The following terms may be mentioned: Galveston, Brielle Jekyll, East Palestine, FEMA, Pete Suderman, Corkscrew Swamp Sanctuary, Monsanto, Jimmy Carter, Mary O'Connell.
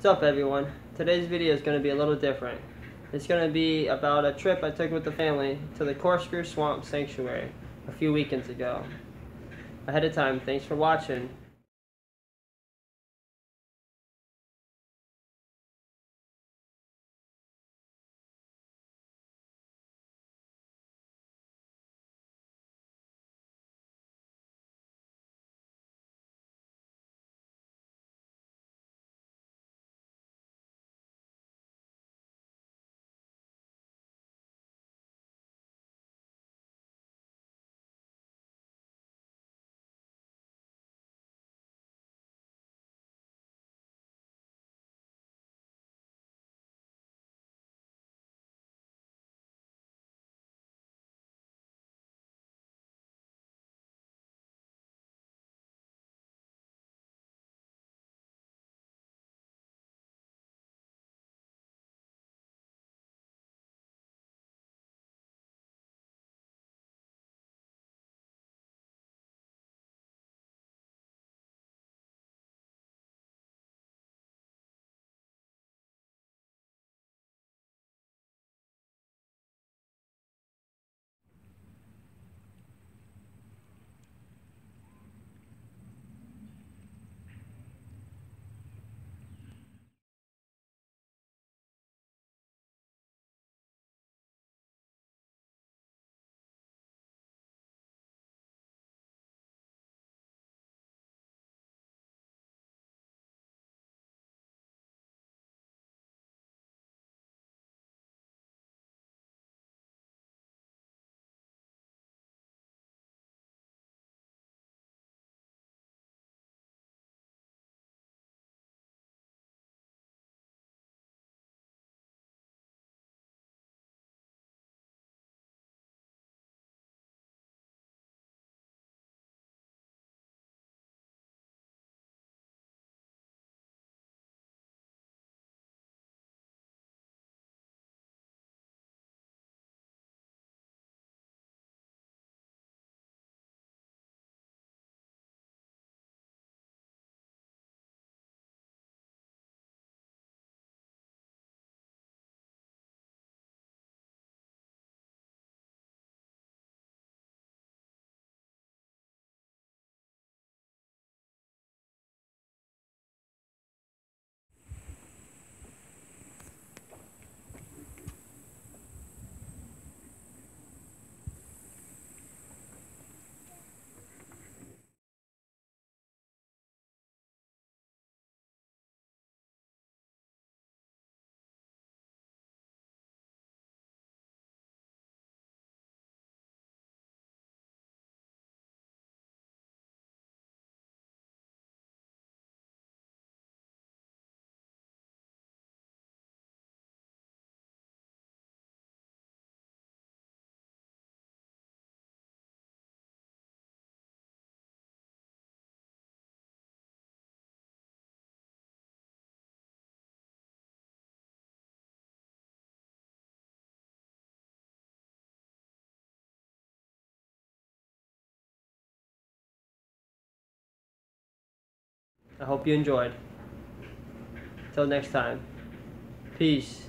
What's up everyone? Today's video is going to be a little different. It's going to be about a trip I took with the family to the Corkscrew Swamp Sanctuary a few weekends ago. Ahead of time, thanks for watching. I hope you enjoyed. Till next time. Peace.